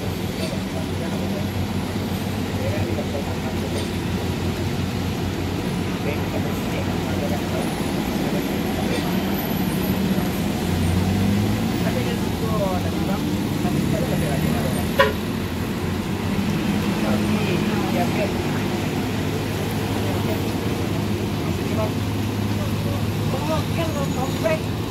Come on, come on, come on.